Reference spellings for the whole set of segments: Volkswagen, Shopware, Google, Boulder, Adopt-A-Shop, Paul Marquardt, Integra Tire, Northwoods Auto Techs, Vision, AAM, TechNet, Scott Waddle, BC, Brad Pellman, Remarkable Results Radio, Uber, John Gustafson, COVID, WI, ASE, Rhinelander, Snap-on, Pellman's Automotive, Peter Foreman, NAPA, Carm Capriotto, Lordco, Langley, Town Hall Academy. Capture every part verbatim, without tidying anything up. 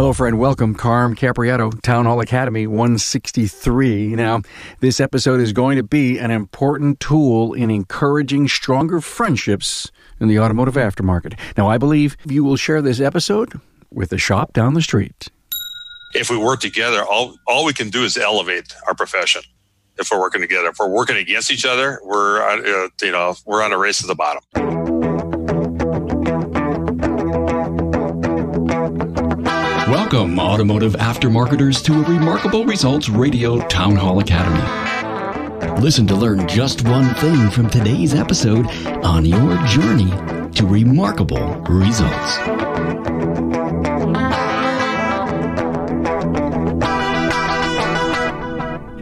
Hello, friend. Welcome, Carm Capriotto, Town Hall Academy one sixty-three. Now, this episode is going to be an important tool in encouraging stronger friendships in the automotive aftermarket. Now, I believe you will share this episode with the shop down the street. If we work together, all, all we can do is elevate our profession. If we're working together, if we're working against each other, we're uh, you know we're on a race to the bottom. Welcome, automotive aftermarketers, to a Remarkable Results Radio Town Hall Academy. Listen to learn just one thing from today's episode on your journey to remarkable results.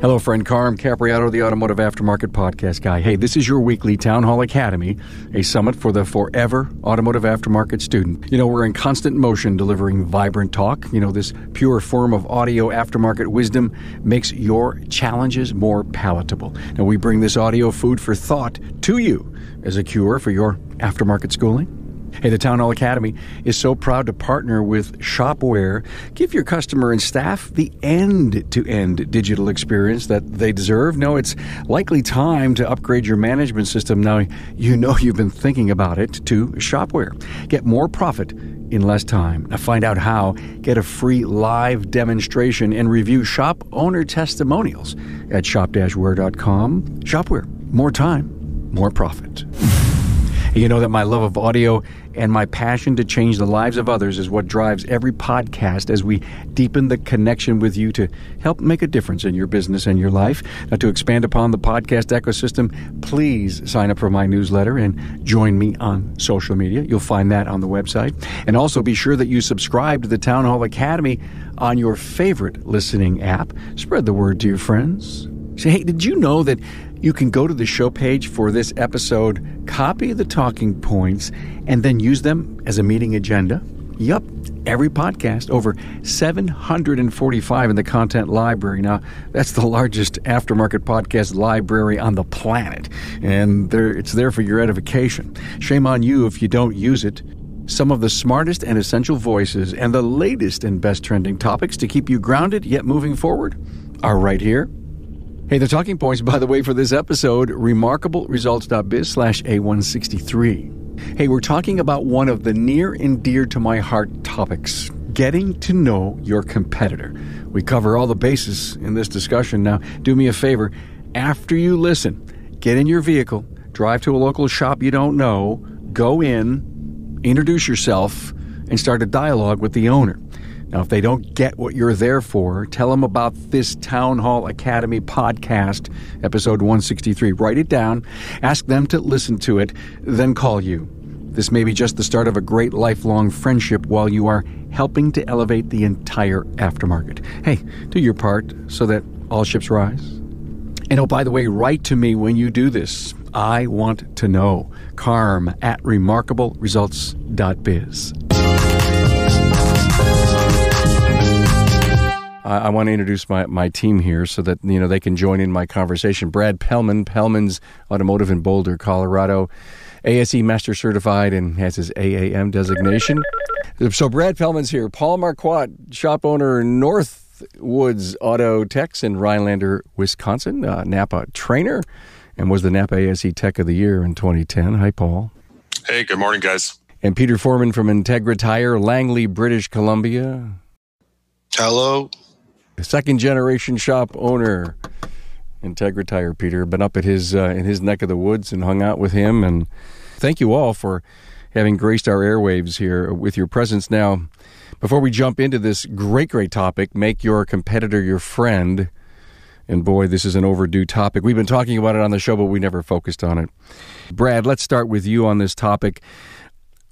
Hello, friend. Carm Capriotto, the Automotive Aftermarket Podcast Guy. Hey, this is your weekly Town Hall Academy, a summit for the forever automotive aftermarket student. You know, we're in constant motion delivering vibrant talk. You know, this pure form of audio aftermarket wisdom makes your challenges more palatable. Now, we bring this audio food for thought to you as a cure for your aftermarket schooling. Hey, the Town Hall Academy is so proud to partner with Shopware. Give your customer and staff the end-to-end digital experience that they deserve. No, it's likely time to upgrade your management system. Now, you know you've been thinking about it, to Shopware. Get more profit in less time. Now, find out how. Get a free live demonstration and review shop owner testimonials at shop dash ware dot com. Shopware. More time, more profit. You know that my love of audio and my passion to change the lives of others is what drives every podcast as we deepen the connection with you to help make a difference in your business and your life. Now, to expand upon the podcast ecosystem, please sign up for my newsletter and join me on social media. You'll find that on the website. And also be sure that you subscribe to the Town Hall Academy on your favorite listening app. Spread the word to your friends. Say, hey, did you know that you can go to the show page for this episode, copy the talking points, and then use them as a meeting agenda? Yup, every podcast, over seven hundred forty-five in the content library. Now, that's the largest aftermarket podcast library on the planet, and there, it's there for your edification. Shame on you if you don't use it. Some of the smartest and essential voices and the latest and best trending topics to keep you grounded yet moving forward are right here. Hey, the talking points, by the way, for this episode, remarkable results dot biz slash A one sixty-three. Hey, we're talking about one of the near and dear to my heart topics, getting to know your competitor. We cover all the bases in this discussion. Now, do me a favor. After you listen, get in your vehicle, drive to a local shop you don't know, go in, introduce yourself, and start a dialogue with the owner. Now, if they don't get what you're there for, tell them about this Town Hall Academy podcast, episode one sixty-three. Write it down. Ask them to listen to it, then call you. This may be just the start of a great lifelong friendship while you are helping to elevate the entire aftermarket. Hey, do your part so that all ships rise. And oh, by the way, write to me when you do this. I want to know. Carm at remarkable results dot biz. I want to introduce my, my team here so that, you know, they can join in my conversation. Brad Pellman, Pellman's Automotive in Boulder, Colorado, A S E Master Certified and has his A A M designation. So Brad Pellman's here. Paul Marquardt, shop owner, Northwoods Auto Techs in Rhinelander, Wisconsin, uh, NAPA trainer, and was the NAPA A S E Tech of the Year in twenty ten. Hi, Paul. Hey, good morning, guys. And Peter Foreman from Integra Tire, Langley, British Columbia. Hello. Second-generation shop owner, Integra Tire, Peter. Been up at his uh, in his neck of the woods and hung out with him. And thank you all for having graced our airwaves here with your presence. Now, before we jump into this great, great topic, make your competitor your friend. And boy, this is an overdue topic. We've been talking about it on the show, but we never focused on it. Brad, let's start with you on this topic.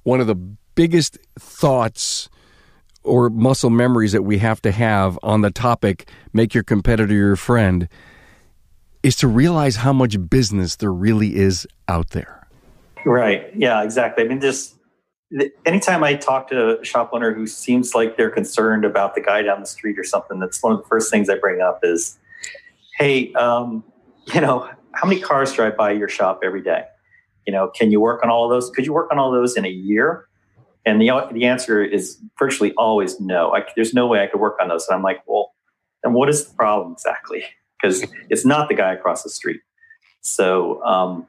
One of the biggest thoughts or muscle memories that we have to have on the topic, make your competitor your friend, is to realize how much business there really is out there. Right. Yeah, exactly. I mean, just anytime I talk to a shop owner who seems like they're concerned about the guy down the street or something, that's one of the first things I bring up is, hey, um, you know, how many cars drive by your shop every day? You know, can you work on all of those? Could you work on all those in a year? And the the answer is virtually always no. I, there's no way I could work on those. And I'm like, well, and what is the problem exactly? Because it's not the guy across the street. So, um,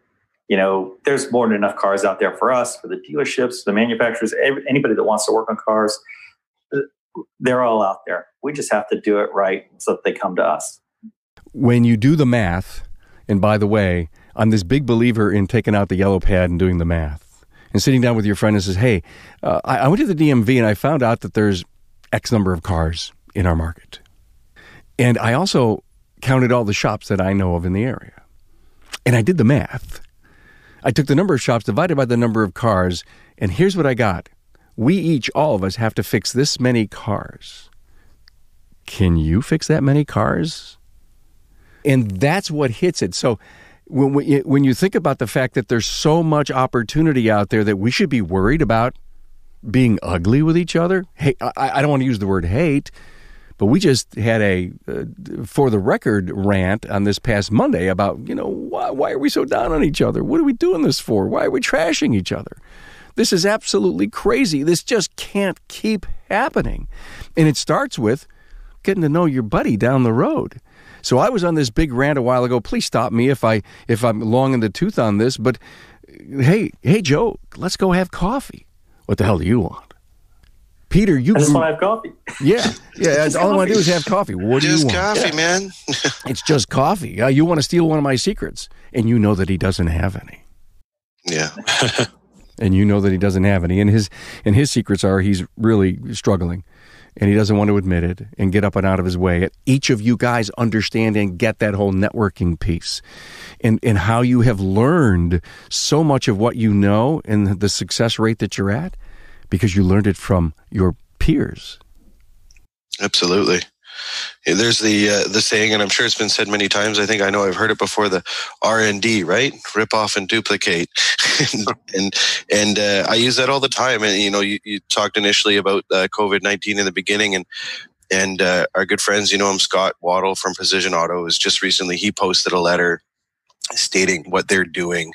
you know, there's more than enough cars out there for us, for the dealerships, the manufacturers, every, anybody that wants to work on cars. They're all out there. We just have to do it right so that they come to us. When you do the math, and by the way, I'm this big believer in taking out the yellow pad and doing the math and sitting down with your friend and says, hey, uh, I, I went to the D M V and I found out that there's X number of cars in our market. And I also counted all the shops that I know of in the area. And I did the math. I took the number of shops divided by the number of cars, and here's what I got. We each, all of us, have to fix this many cars. Can you fix that many cars? And that's what hits it. So when we, when you think about the fact that there's so much opportunity out there that we should be worried about being ugly with each other. Hey, I, I don't want to use the word hate, but we just had a, uh, for the record, rant on this past Monday about, you know, why, why are we so down on each other? What are we doing this for? Why are we trashing each other? This is absolutely crazy. This just can't keep happening. And it starts with getting to know your buddy down the road. So I was on this big rant a while ago. Please stop me if, I, if I'm long in the tooth on this. But hey, hey, Joe, let's go have coffee. What the hell do you want? Peter, you... I just want to have coffee. Yeah, yeah. That's all I want to do is have coffee. What do you want? Just coffee, man. It's just coffee. Uh, you want to steal one of my secrets. And you know that he doesn't have any. Yeah. And you know that he doesn't have any. And his and his secrets are he's really struggling. And he doesn't want to admit it and get up and out of his way. Each of you guys understand and get that whole networking piece. And, and how you have learned so much of what you know and the success rate that you're at. Because you learned it from your peers. Absolutely. There's the uh, the saying, and I'm sure it's been said many times. I think I know I've heard it before. The R and D, right? Rip off and duplicate, and and uh, I use that all the time. And you know, you, you talked initially about uh, COVID nineteen in the beginning, and and uh, our good friends, you know, I'm Scott Waddle from Precision Auto. Is just recently he posted a letter stating what they're doing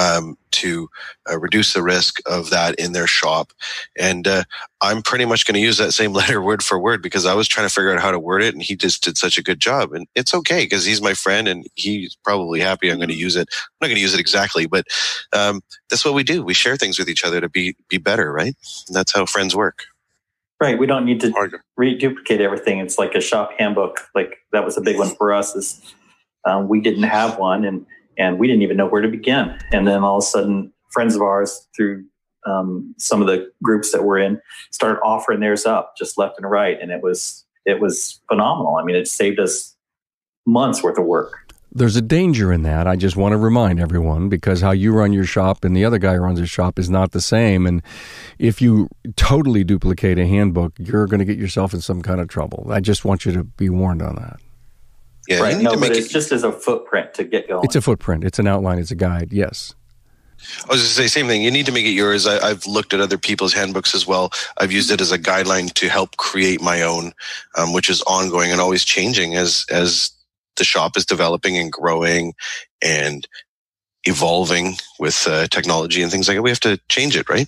um, to uh, reduce the risk of that in their shop. And uh, I'm pretty much going to use that same letter word for word because I was trying to figure out how to word it and he just did such a good job. And it's okay because he's my friend and he's probably happy I'm going to use it. I'm not going to use it exactly, but um, that's what we do. We share things with each other to be be better, right? And that's how friends work. Right. We don't need to reduplicate everything. It's like a shop handbook. Like that was a big one for us is Um, we didn't have one, and, and we didn't even know where to begin. And then all of a sudden, friends of ours through um, some of the groups that we're in started offering theirs up just left and right, and it was it was phenomenal. I mean, it saved us months worth of work. There's a danger in that. I just want to remind everyone because how you run your shop and the other guy runs his shop is not the same. And if you totally duplicate a handbook, you're going to get yourself in some kind of trouble. I just want you to be warned on that. Yeah, right. No, but it's it, just as a footprint to get going. It's a footprint. It's an outline. It's a guide. Yes. I was going to say same thing. You need to make it yours. I, I've looked at other people's handbooks as well. I've used it as a guideline to help create my own, um, which is ongoing and always changing as as the shop is developing and growing and evolving with uh, technology and things like that. We have to change it, right?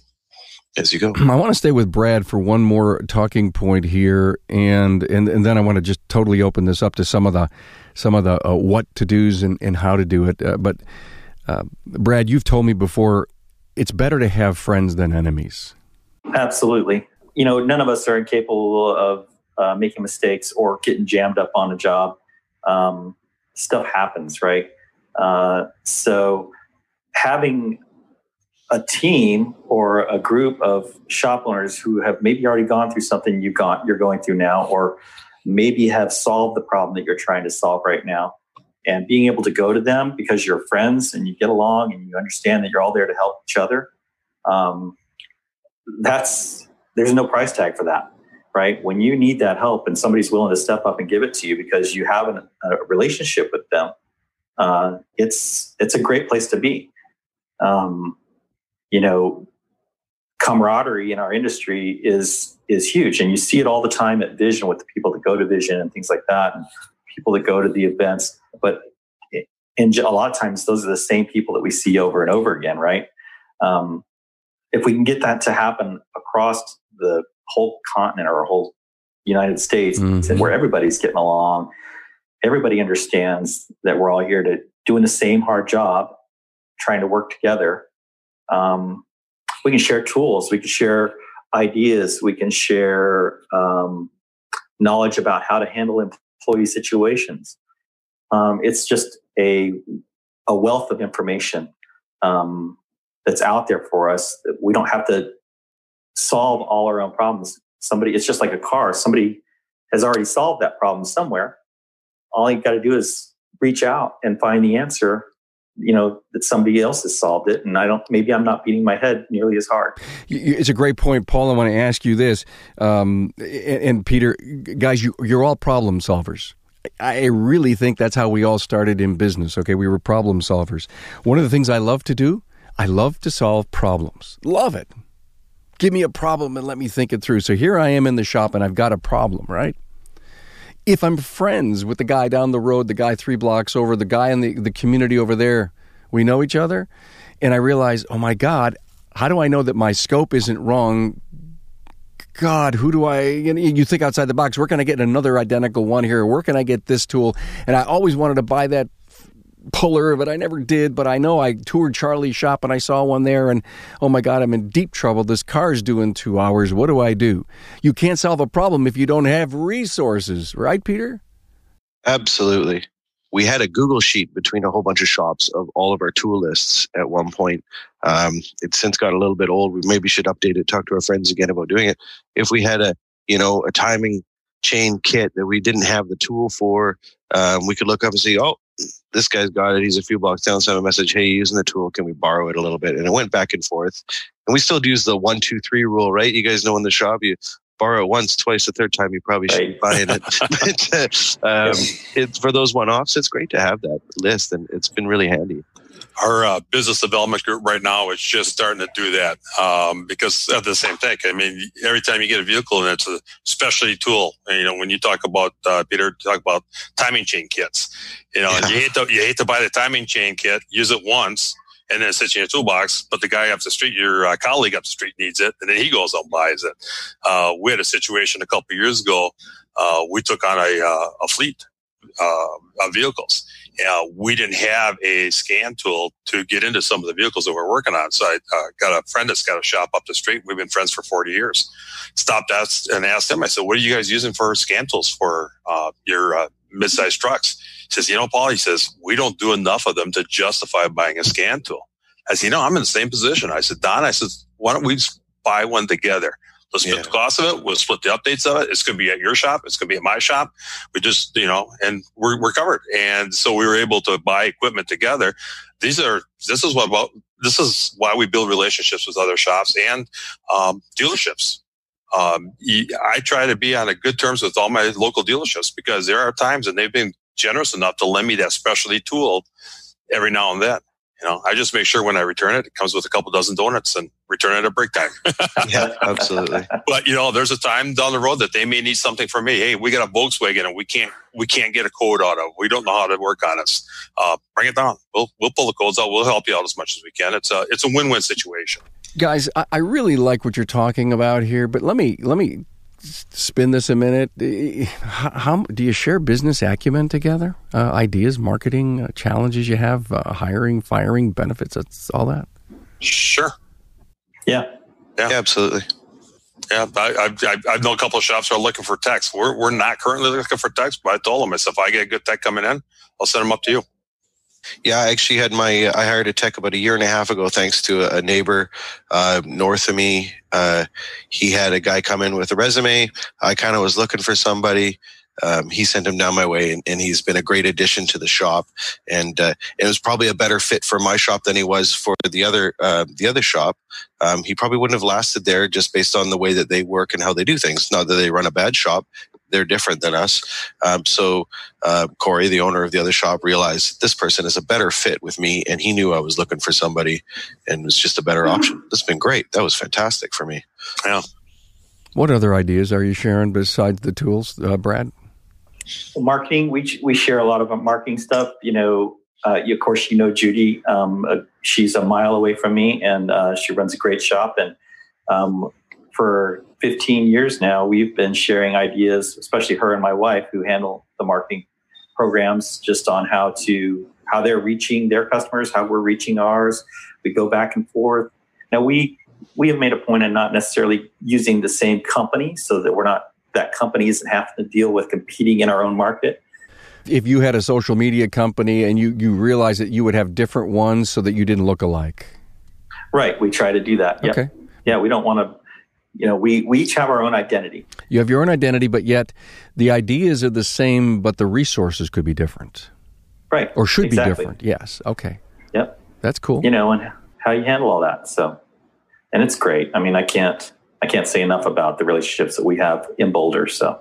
As you go. I want to stay with Brad for one more talking point here, and, and, and then I want to just totally open this up to some of the some of the uh, what to do's and, and how to do it. Uh, but uh, Brad, you've told me before, it's better to have friends than enemies. Absolutely. You know, none of us are incapable of uh, making mistakes or getting jammed up on a job. Um, stuff happens, right? Uh, so having a team or a group of shop owners who have maybe already gone through something you've got, you're going through now, or maybe have solved the problem that you're trying to solve right now. And being able to go to them because you're friends and you get along and you understand that you're all there to help each other. Um, that's, there's no price tag for that, right? When you need that help and somebody's willing to step up and give it to you because you have an, a relationship with them, uh, it's, it's a great place to be. Um, You know, camaraderie in our industry is is huge, and you see it all the time at Vision with the people that go to Vision and things like that, and people that go to the events. But in a lot of times, those are the same people that we see over and over again, right? Um, if we can get that to happen across the whole continent or whole United States, mm-hmm. where everybody's getting along, everybody understands that we're all here to doing the same hard job, trying to work together. Um, we can share tools, we can share ideas, we can share um, knowledge about how to handle employee situations. Um, it's just a a wealth of information um, that's out there for us. We don't have to solve all our own problems. Somebody, it's just like a car. Somebody has already solved that problem somewhere. All you got to do is reach out and find the answer, you know, that somebody else has solved it. And I don't, maybe I'm not beating my head nearly as hard. It's a great point, Paul. I want to ask you this. Um, and, and Peter, guys, you, you're all problem solvers. I really think that's how we all started in business. Okay. We were problem solvers. One of the things I love to do, I love to solve problems. Love it. Give me a problem and let me think it through. So here I am in the shop and I've got a problem, right? If I'm friends with the guy down the road, the guy three blocks over, the guy in the, the community over there, we know each other. And I realize, oh my God, how do I know that my scope isn't wrong? God, who do I, you know, you think outside the box, where can I get another identical one here? Where can I get this tool? And I always wanted to buy that puller, but I never did. But I know I toured Charlie's shop and I saw one there and, oh my God, I'm in deep trouble. This car's due in two hours. What do I do? You can't solve a problem if you don't have resources, right, Peter? Absolutely. We had a Google sheet between a whole bunch of shops of all of our tool lists at one point. Um, it's since got a little bit old. We maybe should update it, talk to our friends again about doing it. If we had a, you know, a timing chain kit that we didn't have the tool for, um, we could look up and see, oh, this guy's got it. He's a few blocks down. Send a message, hey, using the tool, can we borrow it a little bit? And it went back and forth. And we still use the one, two, three rule, right? You guys know in the shop, you borrow it once, twice, the third time, you probably shouldn't right. buy it. But, um, it. For those one-offs, it's great to have that list, and it's been really handy. Our uh, business development group right now is just starting to do that um, because of the same thing. I mean, every time you get a vehicle, and it's a specialty tool. And, you know, when you talk about uh, Peter, talk about timing chain kits. You know, yeah. you hate to you hate to buy the timing chain kit, use it once, and then it sits in your toolbox. But the guy up the street, your uh, colleague up the street, needs it, and then he goes out and buys it. Uh, we had a situation a couple of years ago. Uh, we took on a uh, a fleet uh, of vehicles. Uh, we didn't have a scan tool to get into some of the vehicles that we're working on. So I uh, got a friend that's got a shop up the street. We've been friends for forty years. Stopped us and asked him, I said, what are you guys using for scan tools for uh, your uh, mid-sized trucks? He says, you know, Paul, he says, we don't do enough of them to justify buying a scan tool. I said, you know, I'm in the same position. I said, Don, I said, why don't we buy one together? Let's split yeah. the cost of it. We'll split the updates of it. It's going to be at your shop. It's going to be at my shop. We just, you know, and we're, we're covered. And so we were able to buy equipment together. These are, this is what, well, this is why we build relationships with other shops and um, dealerships. Um, I try to be on a good terms with all my local dealerships because there are times and they've been generous enough to lend me that specialty tool every now and then. You know, I just make sure when I return it, it comes with a couple dozen donuts and return it at break time. Yeah, absolutely. But, you know, there's a time down the road that they may need something from me. Hey, we got a Volkswagen and we can't we can't get a code out of it. We don't know how to work on it. Uh, bring it down. We'll we'll pull the codes out. We'll help you out as much as we can. It's a, it's a win-win situation. Guys, I, I really like what you're talking about here, but let me let me spin this a minute. How, how do you share business acumen together? Uh, ideas, marketing, uh, challenges you have, uh, hiring, firing, benefits, that's all that? Sure. Yeah. Yeah, yeah absolutely. Yeah, I, I, I know a couple of shops are looking for techs. We're we're not currently looking for techs, but I told them, I said, if I get a good tech coming in, I'll send them up to you. Yeah, I actually had my, I hired a tech about a year and a half ago, thanks to a neighbor uh, north of me. Uh, he had a guy come in with a resume. I kind of was looking for somebody. Um, he sent him down my way, and, and he's been a great addition to the shop. And uh, it was probably a better fit for my shop than he was for the other uh, the other shop. Um, he probably wouldn't have lasted there just based on the way that they work and how they do things. Not that they run a bad shop. They're different than us. Um, so uh, Corey, the owner of the other shop, realized this person is a better fit with me, and he knew I was looking for somebody and was just a better mm-hmm. option. That's been great. That was fantastic for me. Yeah. What other ideas are you sharing besides the tools, uh, Brad? Marketing. We we share a lot of marketing stuff. You know, Uh, of course, you know Judy. Um, uh, she's a mile away from me, and uh, she runs a great shop. And um, for fifteen years now, we've been sharing ideas, especially her and my wife, who handle the marketing programs, just on how to how they're reaching their customers, how we're reaching ours. We go back and forth. Now, we we have made a point of not necessarily using the same company, so that we're not that company isn't having to deal with competing in our own market. If you had a social media company and you, you realized that you would have different ones so that you didn't look alike. Right. We try to do that. Yeah. Okay. Yeah. We don't want to, you know, we, we each have our own identity. You have your own identity, but yet the ideas are the same, but the resources could be different. Right. Or should exactly. be different. Yes. Okay. Yep. That's cool. You know, and how you handle all that. So, and it's great. I mean, I can't, I can't say enough about the relationships that we have in Boulder. So.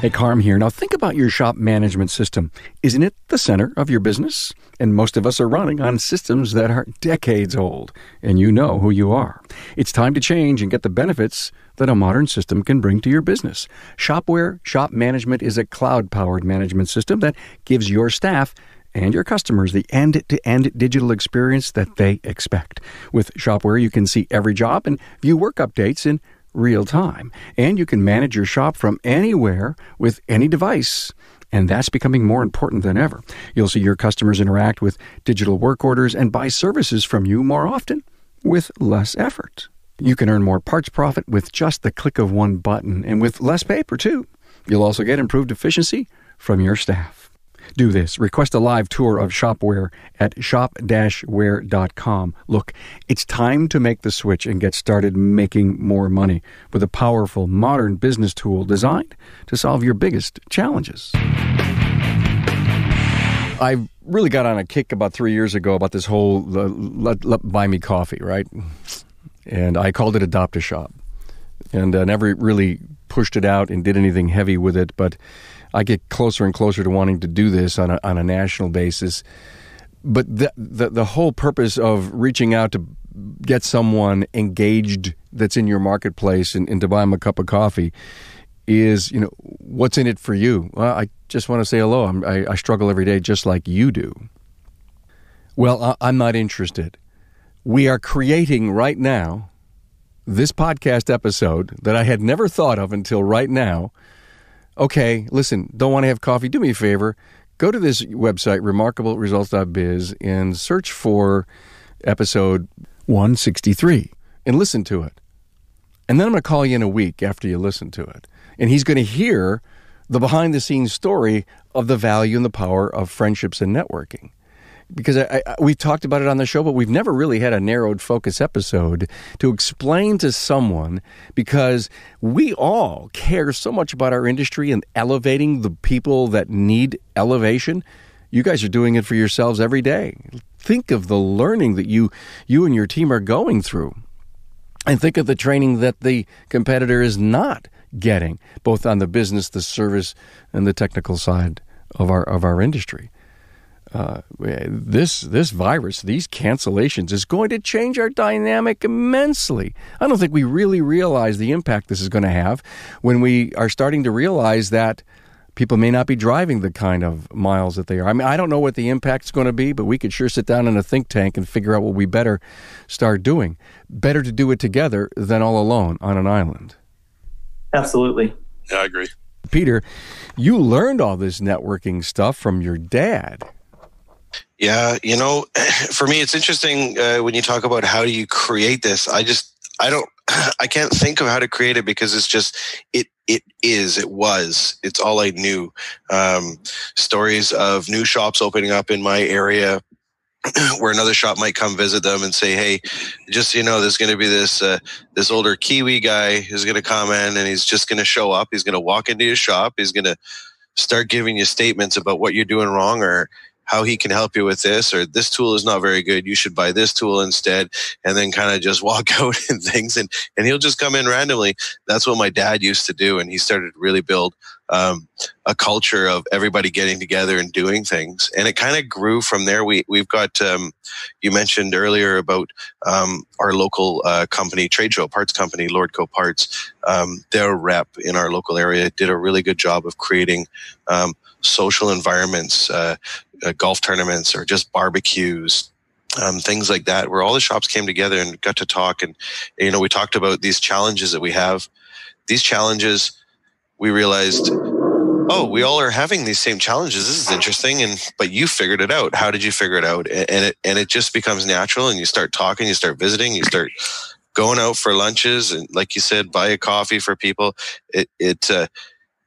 Hey, Carm here. Now think about your shop management system. Isn't it the center of your business? And most of us are running on systems that are decades old, and you know who you are. It's time to change and get the benefits that a modern system can bring to your business. Shopware Shop Management is a cloud-powered management system that gives your staff and your customers the end-to-end digital experience that they expect. With Shopware, you can see every job and view work updates in real time, and you can manage your shop from anywhere with any device, and that's becoming more important than ever. You'll see your customers interact with digital work orders and buy services from you more often with less effort. You can earn more parts profit with just the click of one button and with less paper, too. You'll also get improved efficiency from your staff. Do this. Request a live tour of Shopware at shop dash ware dot com. Look, it's time to make the switch and get started making more money with a powerful, modern business tool designed to solve your biggest challenges. I really got on a kick about three years ago about this whole let, let buy me coffee, right? And I called it Adopt-A-Shop. And I never really pushed it out and did anything heavy with it, but I get closer and closer to wanting to do this on a, on a national basis. But the, the the whole purpose of reaching out to get someone engaged that's in your marketplace and, and to buy them a cup of coffee is, you know, what's in it for you? Well, I just want to say hello. I'm, I, I struggle every day just like you do. Well, I, I'm not interested. We are creating right now this podcast episode that I had never thought of until right now. Okay, listen, don't want to have coffee, do me a favor, go to this website, Remarkable Results dot biz, and search for episode one sixty-three and listen to it. And then I'm going to call you in a week after you listen to it. And he's going to hear the behind-the-scenes story of the value and the power of friendships and networking. Because I, I, we've talked about it on the show, but we've never really had a narrowed focus episode to explain to someone, because we all care so much about our industry and elevating the people that need elevation. You guys are doing it for yourselves every day. Think of the learning that you, you and your team are going through, and think of the training that the competitor is not getting, both on the business, the service, and the technical side of our of our industry. Uh, this this virus, these cancellations, is going to change our dynamic immensely. I don't think we really realize the impact this is going to have when we are starting to realize that people may not be driving the kind of miles that they are. I mean, I don't know what the impact's going to be, but we could sure sit down in a think tank and figure out what we better start doing. Better to do it together than all alone on an island. Absolutely. Yeah, I agree. Peter, you learned all this networking stuff from your dad. Yeah, you know, for me, it's interesting uh, when you talk about how do you create this. I just, I don't, I can't think of how to create it, because it's just, it, it is, it was, it's all I knew. Um, stories of new shops opening up in my area, where another shop might come visit them and say, hey, just, you know, there's going to be this uh, this older Kiwi guy who's going to come in, and he's just going to show up. He's going to walk into your shop. He's going to start giving you statements about what you're doing wrong, or how he can help you with this, or this tool is not very good, you should buy this tool instead, and then kind of just walk out and things, and, and he'll just come in randomly. That's what my dad used to do, and he started to really build um, a culture of everybody getting together and doing things, and it kind of grew from there. We, we've got, um, you mentioned earlier about um, our local uh, company, trade show parts company, Lordco Parts. Um, their rep in our local area did a really good job of creating um, social environments, uh, uh, golf tournaments or just barbecues, um, things like that, where all the shops came together and got to talk. And, you know, we talked about these challenges that we have. These challenges, we realized, oh, we all are having these same challenges. This is interesting. And, but you figured it out. How did you figure it out? And it, and it just becomes natural, and you start talking, you start visiting, you start going out for lunches. And like you said, buy a coffee for people. It, it, uh,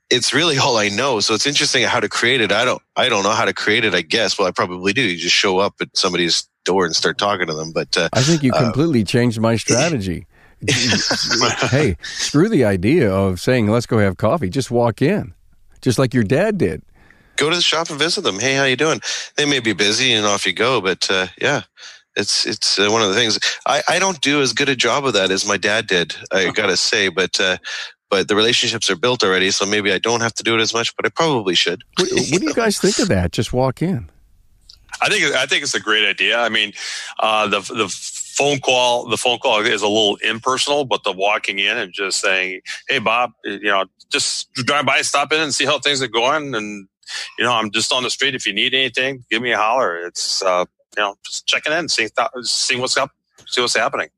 it's really all I know. So it's interesting how to create it. I don't, I don't know how to create it, I guess. Well, I probably do. You just show up at somebody's door and start talking to them. But, uh, I think you completely uh, changed my strategy. Hey, screw the idea of saying, let's go have coffee. Just walk in. Just like your dad did. Go to the shop and visit them. Hey, how you doing? They may be busy and off you go, but uh, yeah, it's it's uh, one of the things. I, I don't do as good a job of that as my dad did, I gotta say, but uh, but the relationships are built already, so maybe I don't have to do it as much, but I probably should. What, what do you guys think of that? Just walk in. I think I think it's a great idea. I mean, uh, the the phone call the phone call is a little impersonal, but the walking in and just saying, "Hey, Bob, you know, just drive by, stop in, and see how things are going. And you know, I'm just on the street. If you need anything, give me a holler." It's uh, you know, just checking in, seeing seeing what's up, see what's happening.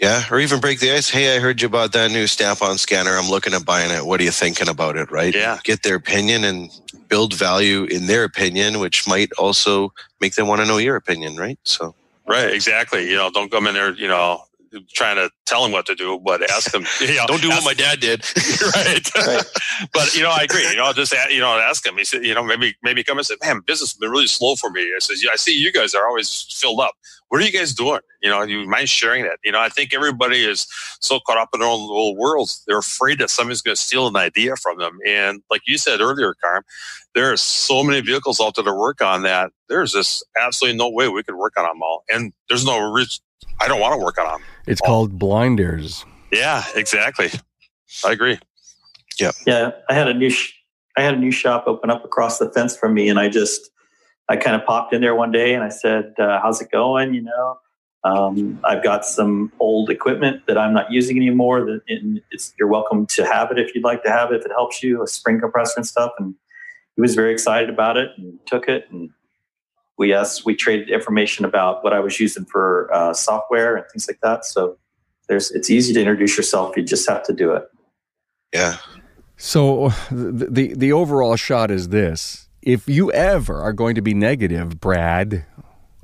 Yeah, or even break the ice. Hey, I heard you about that new Snap-on scanner. I'm looking at buying it. What are you thinking about it, right? Yeah. Get their opinion and build value in their opinion, which might also make them want to know your opinion, right? So. Right, exactly. You know, don't come in there, you know, trying to tell them what to do, but ask them. You know, don't do what my dad did. Right. Right. But, you know, I agree. You know, just, you know, ask them. He said, you know, maybe maybe come and say, man, business has been really slow for me. I says, yeah, I see you guys are always filled up. What are you guys doing? You know, you mind sharing that? You know, I think everybody is so caught up in their own little worlds. They're afraid that somebody's going to steal an idea from them. And like you said earlier, Carm, there are so many vehicles out there to work on that. There's just absolutely no way we could work on them all. And there's no rich, I don't want to work on them. It's all. Called blinders. Yeah, exactly. I agree. Yeah. Yeah. I had a new, sh- I had a new shop open up across the fence from me, and I just, I kind of popped in there one day and I said, uh, how's it going? You know, um, I've got some old equipment that I'm not using anymore. That and it's, you're welcome to have it if you'd like to have it, if it helps you, a spring compressor and stuff. And he was very excited about it and took it. And we asked, we traded information about what I was using for uh, software and things like that. So there's, it's easy to introduce yourself. You just have to do it. Yeah. So the the, the overall shot is this. If you ever are going to be negative, Brad,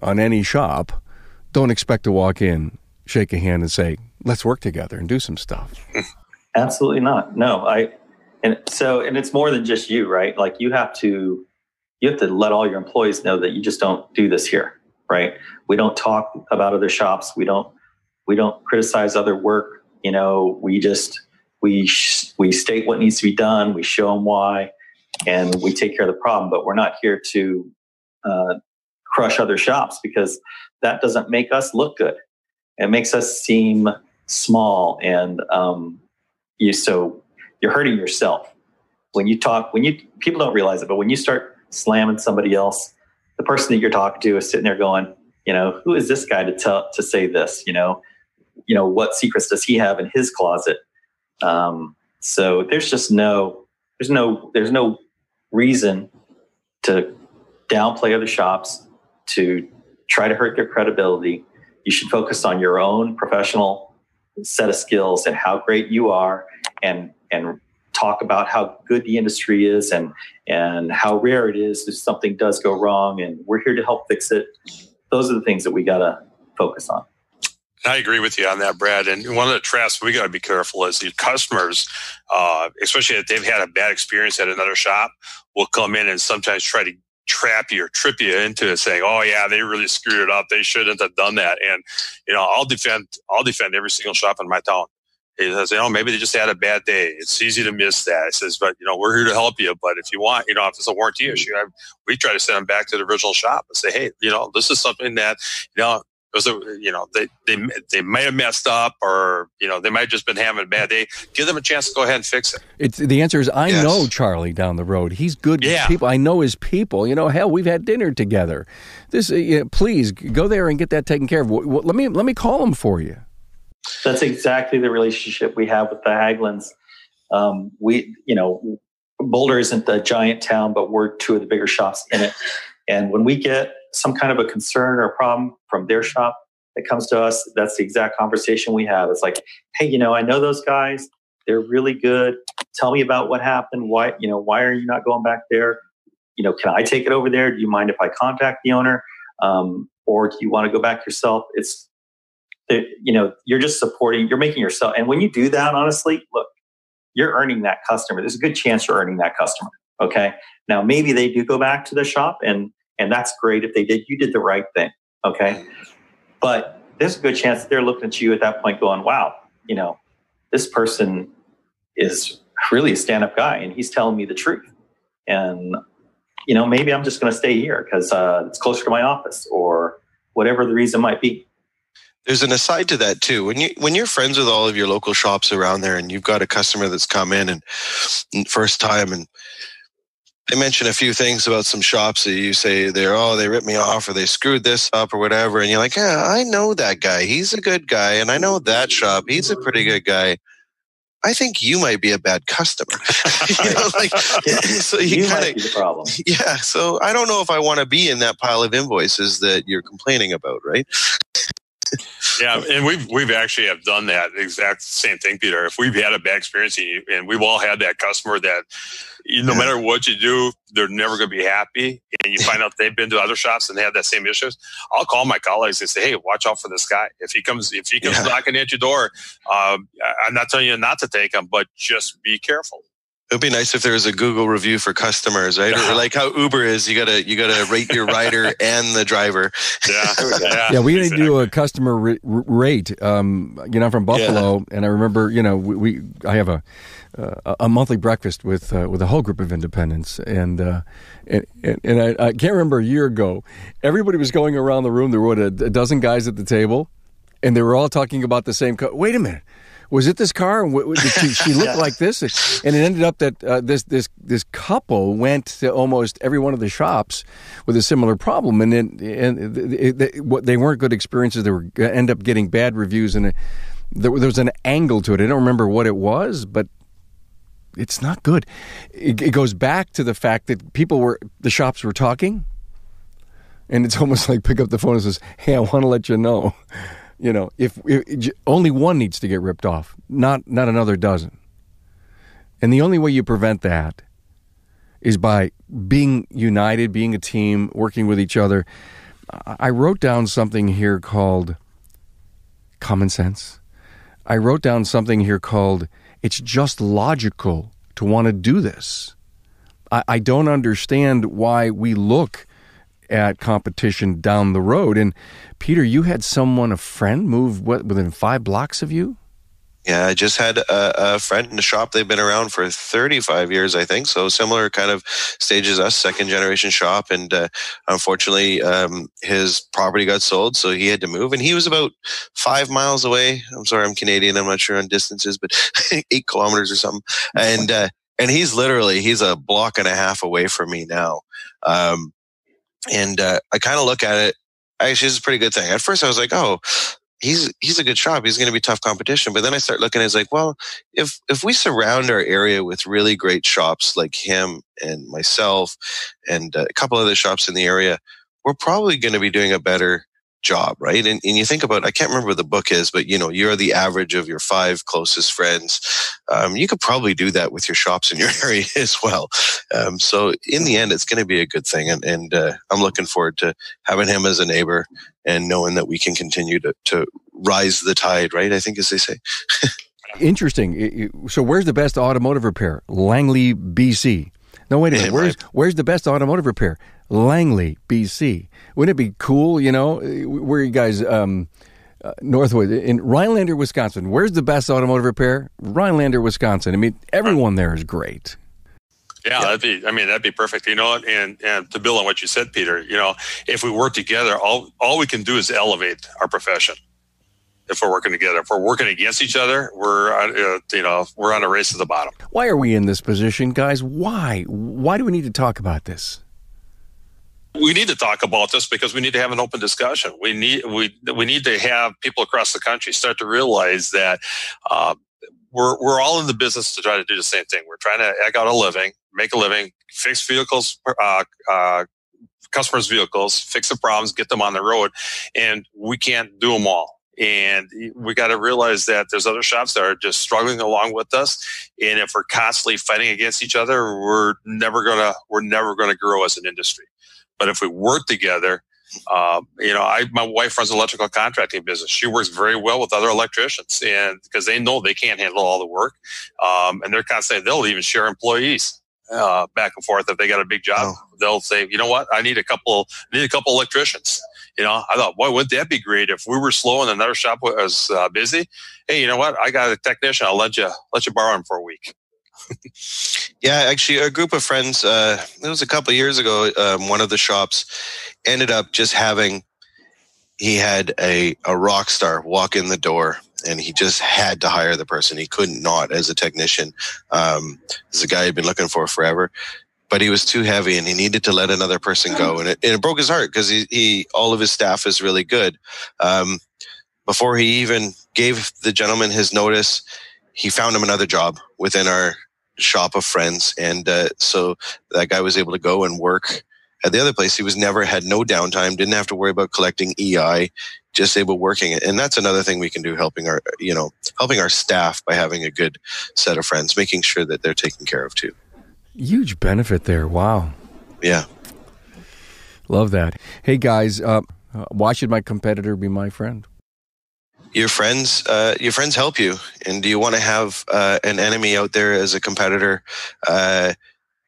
on any shop, don't expect to walk in, shake a hand, and say, let's work together and do some stuff. Absolutely not. No, I, and so, and it's more than just you, right? Like you have to, you have to let all your employees know that you just don't do this here, right? We don't talk about other shops. We don't, we don't criticize other work. You know, we just, we, we state what needs to be done. We show them why. And we take care of the problem, but we're not here to uh, crush other shops, because that doesn't make us look good. It makes us seem small, and um, you so you're hurting yourself when you talk. When you people don't realize it, but when you start slamming somebody else, the person that you're talking to is sitting there going, you know, who is this guy to tell to say this? You know, you know what secrets does he have in his closet? Um, so there's just no, there's no, there's no. reason to downplay other shops, to try to hurt their credibility. You should focus on your own professional set of skills and how great you are, and and talk about how good the industry is, and and how rare it is if something does go wrong, and we're here to help fix it. Those are the things that we gotta focus on. I agree with you on that, Brad. And one of the traps we got to be careful is the customers, uh, especially if they've had a bad experience at another shop, will come in and sometimes try to trap you or trip you into it, saying, "Oh yeah, they really screwed it up. They shouldn't have done that." And you know, I'll defend, I'll defend every single shop in my town. I say, "Oh, maybe they just had a bad day. It's easy to miss that." I says, "But you know, we're here to help you. But if you want, you know, if it's a warranty issue, I, we try to send them back to the original shop and say, hey, you know, this is something that you know." It was a, you know, they, they they might have messed up, or you know, they might have just been having a bad day. Give them a chance to go ahead and fix it. It's, the answer is I yes. know Charlie down the road. He's good yeah. with people. I know his people. You know, hell, we've had dinner together. This, you know, please go there and get that taken care of. Let me let me call him for you. That's exactly the relationship we have with the Haglunds. Um, we, you know, Boulder isn't a giant town, but we're two of the bigger shops in it. And when we get some kind of a concern or problem from their shop that comes to us, that's the exact conversation we have. It's like, hey, you know, I know those guys. They're really good. Tell me about what happened. Why, you know, why are you not going back there? You know, can I take it over there? Do you mind if I contact the owner? Um, or do you want to go back yourself? It's, it, you know, you're just supporting, you're making yourself. And when you do that, honestly, look, you're earning that customer. There's a good chance you're earning that customer. Okay. Now, maybe they do go back to the shop and, and that's great. If they did, you did the right thing. Okay. But there's a good chance they're looking at you at that point going, wow, you know, this person is really a stand-up guy and he's telling me the truth. And, you know, maybe I'm just going to stay here because uh, it's closer to my office or whatever the reason might be. There's an aside to that too. When you, when you're friends with all of your local shops around there and you've got a customer that's come in and, and first time and they mention a few things about some shops that you say they're, oh, they ripped me off or they screwed this up or whatever. And you're like, yeah, I know that guy. He's a good guy. And I know that shop. He's a pretty good guy. I think you might be a bad customer. you know, like, yeah. so you, you kinda, might be the problem. Yeah. So I don't know if I want to be in that pile of invoices that you're complaining about, right? Yeah, and we've we've actually have done that exact same thing, Peter. If we've had a bad experience, and we've all had that customer that, no matter what you do, they're never going to be happy, and you find out they've been to other shops and they have that same issues. I'll call my colleagues and say, "Hey, watch out for this guy. If he comes, if he comes yeah. knocking at your door, uh, I'm not telling you not to take him, but just be careful." It would be nice if there was a Google review for customers, right? Yeah. Or like how Uber is, you gotta you gotta rate your rider and the driver. Yeah, yeah. yeah we exactly. do a customer re- rate. Um, you know, I'm from Buffalo, yeah. and I remember, you know, we, we I have a uh, a monthly breakfast with uh, with a whole group of independents, and uh, and, and I, I can't remember a year ago, everybody was going around the room. There were a dozen guys at the table, and they were all talking about the same. Co- Wait a minute. Was it this car? Did she, she looked yeah. like this? And it ended up that uh, this this this couple went to almost every one of the shops with a similar problem, and then and it, it, it, they weren't good experiences. They were end up getting bad reviews, and it, there, there was an angle to it. I don't remember what it was, but it's not good. It, it goes back to the fact that people were the shops were talking, and it's almost like pick up the phone and says, "Hey, I want to let you know." You know, if, if only one needs to get ripped off, not not another dozen. And the only way you prevent that is by being united, being a team, working with each other. I wrote down something here called common sense. I wrote down something here called it's just logical to want to do this. I, I don't understand why we look at competition down the road. And Peter, you had someone, a friend, move what, within five blocks of you? Yeah, I just had a, a friend in the shop. They've been around for thirty-five years, I think. So similar kind of stage as us, second generation shop. And uh, unfortunately, um, his property got sold, so he had to move. And he was about five miles away. I'm sorry, I'm Canadian. I'm not sure on distances, but eight kilometers or something. And uh, and he's literally, he's a block and a half away from me now. Um And uh, I kind of look at it, actually, it's a pretty good thing. At first, I was like, oh, he's he's a good shop. He's going to be tough competition. But then I start looking, it's like, well, if if we surround our area with really great shops like him and myself and uh, a couple other shops in the area, we're probably going to be doing a better job, right? And, and you think about, I can't remember what the book is, but, you know, you're the average of your five closest friends. Um, you could probably do that with your shops in your area as well. Um, so in the end, it's going to be a good thing. And, and uh, I'm looking forward to having him as a neighbor and knowing that we can continue to, to rise the tide, right? I think, as they say. Interesting. So where's the best automotive repair? Langley, B C. No, wait a minute. Where's, where's the best automotive repair? Langley, B C. Wouldn't it be cool, you know? Where are you guys? Um, uh, Northwoods, in Rhinelander, Wisconsin. Where's the best automotive repair? Rhinelander, Wisconsin. I mean, everyone there is great. Yeah, yeah, that'd be. I mean, that'd be perfect. You know, and and to build on what you said, Peter. You know, if we work together, all all we can do is elevate our profession. If we're working together, if we're working against each other, we're uh, you know we're on a race to the bottom. Why are we in this position, guys? Why? Why do we need to talk about this? We need to talk about this because we need to have an open discussion. We need we we need to have people across the country start to realize that uh, we're we're all in the business to try to do the same thing. We're trying to eke out a living, make a living, fix vehicles, uh, uh, customers' vehicles, fix the problems, get them on the road, and we can't do them all. And we got to realize that there's other shops that are just struggling along with us. And if we're constantly fighting against each other, we're never gonna we're never gonna grow as an industry. But if we work together, uh, you know, I my wife runs an electrical contracting business. She works very well with other electricians, and because they know they can't handle all the work, um, and they're constantly they'll even share employees uh, back and forth if they got a big job. Oh. They'll say, you know what, I need a couple I need a couple electricians. You know, I thought, boy, wouldn't that be great if we were slow and another shop was uh, busy? Hey, you know what? I got a technician. I'll let you let you borrow him for a week. Yeah, actually, a group of friends, uh, it was a couple of years ago, um, one of the shops ended up just having, he had a, a rock star walk in the door, and he just had to hire the person. He couldn't not as a technician. Um, this is a guy he'd been looking for forever. But he was too heavy, and he needed to let another person go, and it, and it broke his heart because he, he all of his staff is really good. Um, before he even gave the gentleman his notice, he found him another job within our shop of friends, and uh, so that guy was able to go and work at the other place. He was never had no downtime, didn't have to worry about collecting E I, just able working. And that's another thing we can do, helping our you know helping our staff by having a good set of friends, making sure that they're taken care of too. Huge benefit there. Wow. Yeah. Love that. Hey, guys, uh, why should my competitor be my friend? Your friends uh, your friends help you. And do you want to have uh, an enemy out there as a competitor uh,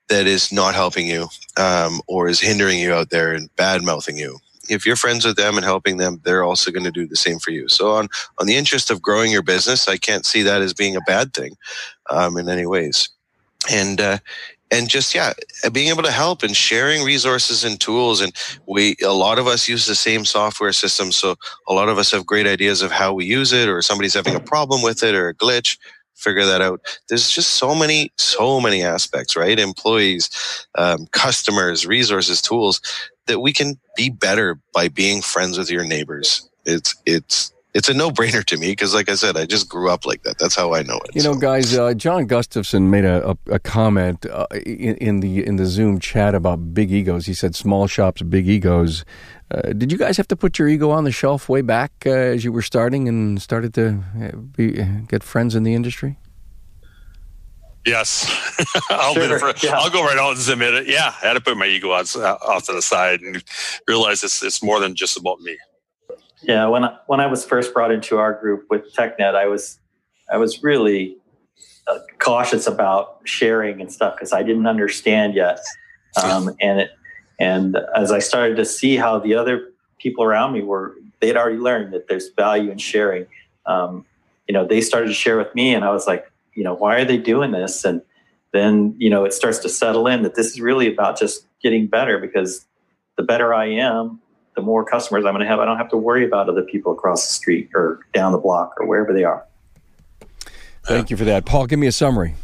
that is not helping you um, or is hindering you out there and bad-mouthing you? If you're friends with them and helping them, they're also going to do the same for you. So on, on the interest of growing your business, I can't see that as being a bad thing um, in any ways. And uh, and just, yeah, being able to help and sharing resources and tools. And we a lot of us use the same software system, so a lot of us have great ideas of how we use it, or somebody's having a problem with it or a glitch, figure that out. There's just so many, so many aspects, right? Employees, um, customers, resources, tools, that we can be better by being friends with your neighbors. It's it's. It's a no-brainer to me because, like I said, I just grew up like that. That's how I know it. You know, so. guys, uh, John Gustafson made a, a, a comment uh, in, in the in the Zoom chat about big egos. He said, small shops, big egos. Uh, did you guys have to put your ego on the shelf way back uh, as you were starting and started to be, get friends in the industry? Yes. I'll, sure, be yeah. I'll go right out and submit it. Yeah, I had to put my ego off, off to the side and realize it's it's more than just about me. Yeah, when I, when I was first brought into our group with TechNet, I was I was really uh, cautious about sharing and stuff because I didn't understand yet. Um, and it, and as I started to see how the other people around me were, they'd already learned that there's value in sharing. Um, you know, they started to share with me, and I was like, you know, why are they doing this? And then you know, it starts to settle in that this is really about just getting better, because the better I am, the more customers I'm going to have. I don't have to worry about other people across the street or down the block or wherever they are. Thank you for that. Paul, give me a summary.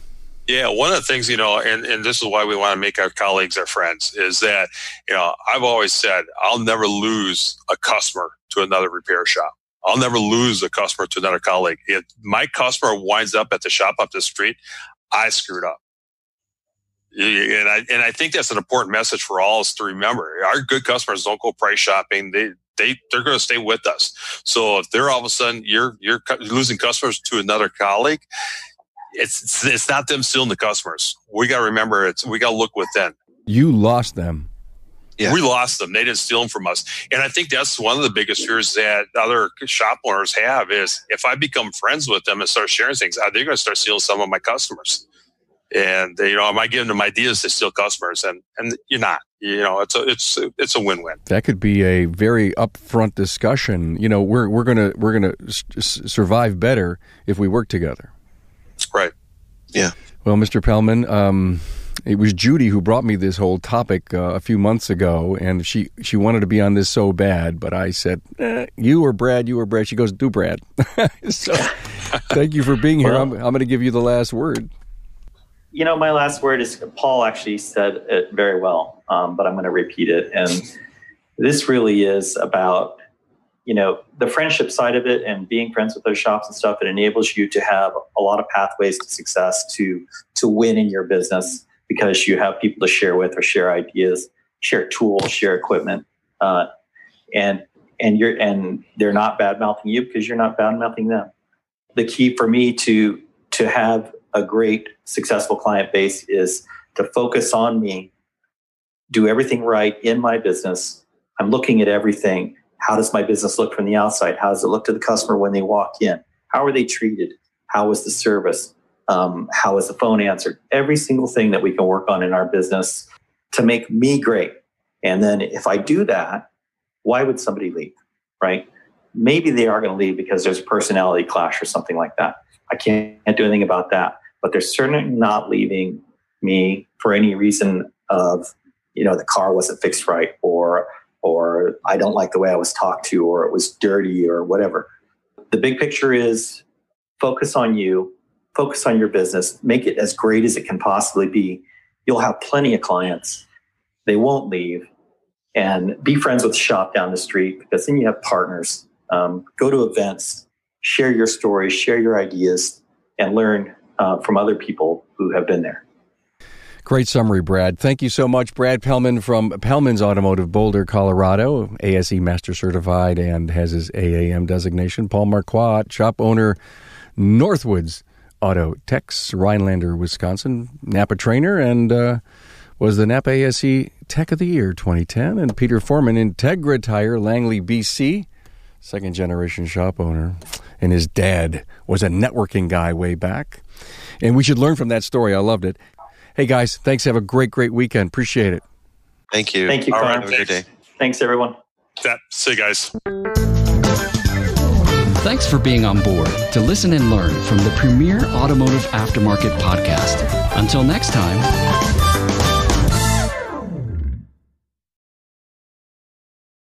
Yeah, one of the things, you know, and, and this is why we want to make our colleagues our friends, is that, you know, I've always said I'll never lose a customer to another repair shop. I'll never lose a customer to another colleague. If my customer winds up at the shop up the street, I screwed up. And I and I think that's an important message for all is to remember. Our good customers don't go price shopping. They they they're going to stay with us. So if they're all of a sudden you're you're losing customers to another colleague, it's it's, it's not them stealing the customers. We got to remember it's we got to look within. You lost them. Yeah. We lost them. They didn't steal them from us. And I think that's one of the biggest fears that other shop owners have is if I become friends with them and start sharing things, they're going to start stealing some of my customers. And, you know, am I giving them ideas to steal customers? And, and you're not. You know, it's a, it's it's a win-win. That could be a very upfront discussion. You know, we're we're going to we're going to s- survive better if we work together. Right. Yeah. Well, Mister Pellman, um, it was Judy who brought me this whole topic uh, a few months ago, and she, she wanted to be on this so bad, but I said, eh, you or Brad, you or Brad. She goes, do Brad. So thank you for being here. Well, I'm, I'm going to give you the last word. You know, my last word is Paul actually said it very well, um, but I'm going to repeat it. And this really is about, you know, the friendship side of it and being friends with those shops and stuff. It enables you to have a lot of pathways to success, to to win in your business because you have people to share with or share ideas. share tools, share equipment, uh, and and you're and they're not bad mouthing you because you're not bad mouthing them. The key for me to to have a great successful client base is to focus on me, do everything right in my business. I'm looking at everything. How does my business look from the outside? How does it look to the customer when they walk in? How are they treated? How is the service? Um, how is the phone answered? Every single thing that we can work on in our business to make me great. And then if I do that, why would somebody leave, right? Maybe they are going to leave because there's a personality clash or something like that. I can't do anything about that. But they're certainly not leaving me for any reason of, you know, the car wasn't fixed right, or or I don't like the way I was talked to, or it was dirty, or whatever. The big picture is focus on you, focus on your business, make it as great as it can possibly be. You'll have plenty of clients. They won't leave. And be friends with the shop down the street, because then you have partners. Um, go to events, share your stories, share your ideas, and learn uh, from other people who have been there. Great summary, Brad. Thank you so much. Brad Pellman from Pellman's Automotive, Boulder, Colorado, A S E Master Certified and has his A A M designation. Paul Marquardt, shop owner, Northwoods Auto Techs, Rhinelander, Wisconsin, NAPA trainer, and uh, was the NAPA A S E Tech of the Year twenty ten. And Peter Foreman, Integra Tire, Langley, B C, second generation shop owner. And his dad was a networking guy way back. And we should learn from that story. I loved it. Hey, guys, thanks. Have a great, great weekend. Appreciate it. Thank you. Thank you, Carm. All right, have a good day. Thanks, everyone. Yeah, see you guys. Thanks for being on board to listen and learn from the premier automotive aftermarket podcast. Until next time.